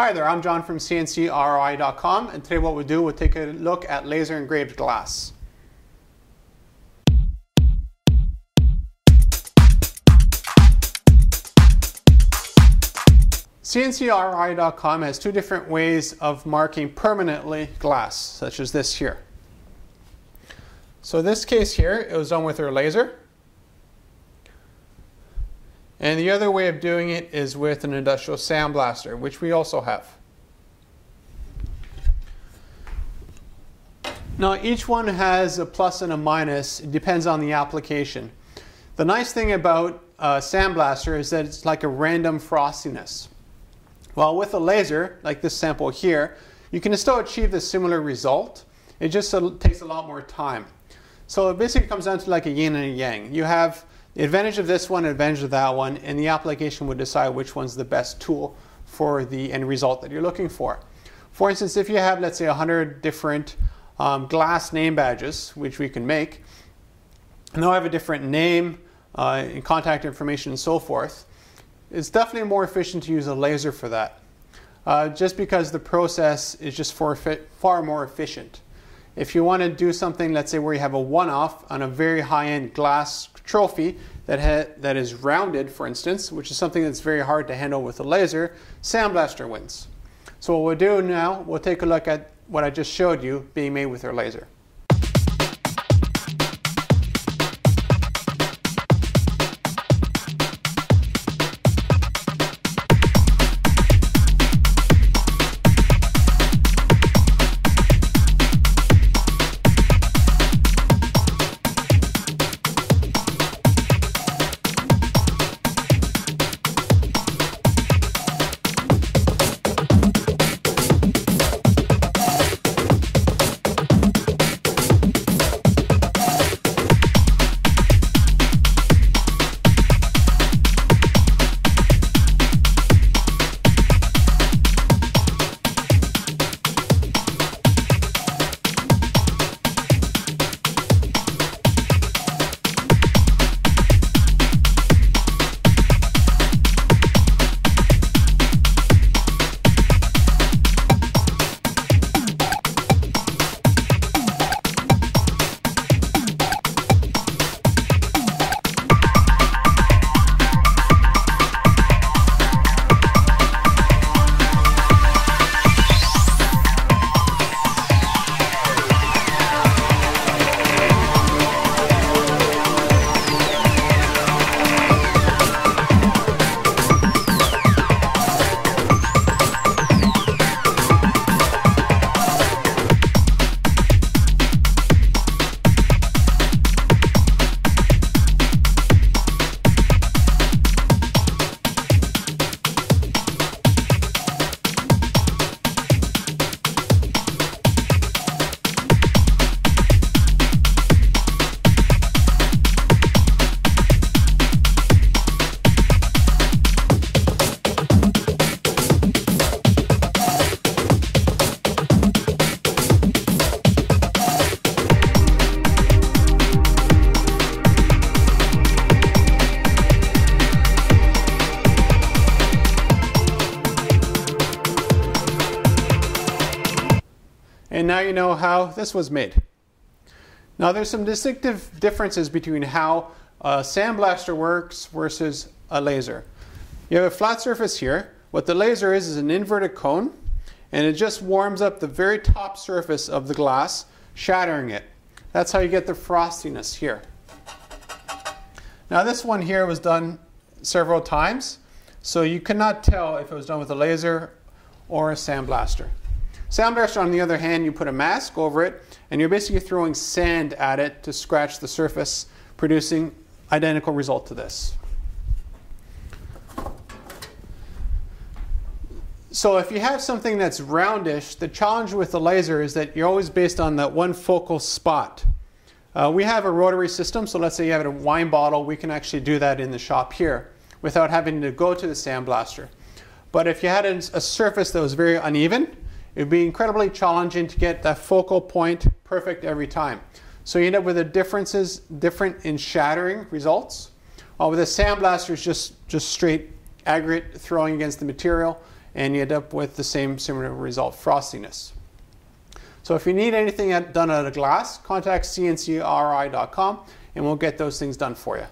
Hi there, I'm John from CNCROi.com, and today what we'll do, we'll take a look at laser engraved glass. CNCROi.com has two different ways of marking permanently glass, such as this here. So this case here, it was done with our laser. And the other way of doing it is with an industrial sandblaster, which we also have. Now each one has a plus and a minus. It depends on the application. The nice thing about a sandblaster is that it's like a random frostiness. While with a laser, like this sample here, you can still achieve a similar result. It just takes a lot more time. So it basically comes down to like a yin and a yang. You have the advantage of this one, advantage of that one, and the application would decide which one's the best tool for the end result that you're looking for. For instance, if you have, let's say, 100 different glass name badges, which we can make, and they'll have a different name and contact information and so forth, it's definitely more efficient to use a laser for that, just because the process is just far more efficient. If you want to do something, let's say, where you have a one-off on a very high-end glass trophy that is rounded, for instance, which is something that's very hard to handle with a laser, sandblaster wins. So what we'll do now, we'll take a look at what I just showed you being made with our laser. And now you know how this was made. Now there's some distinctive differences between how a sandblaster works versus a laser. You have a flat surface here. What the laser is an inverted cone, and it just warms up the very top surface of the glass, shattering it. That's how you get the frostiness here. Now this one here was done several times, so you cannot tell if it was done with a laser or a sandblaster. Sandblaster, on the other hand, you put a mask over it, and you're basically throwing sand at it to scratch the surface, producing identical result to this. So if you have something that's roundish, the challenge with the laser is that you're always based on that one focal spot. We have a rotary system, so let's say you have a wine bottle, we can actually do that in the shop here without having to go to the sandblaster. But if you had a surface that was very uneven, it would be incredibly challenging to get that focal point perfect every time. So you end up with the differences different in shattering results. With a sandblaster, it's just straight aggregate throwing against the material and you end up with the same similar result, frostiness. So if you need anything done out of glass, contact CNCROi.com and we'll get those things done for you.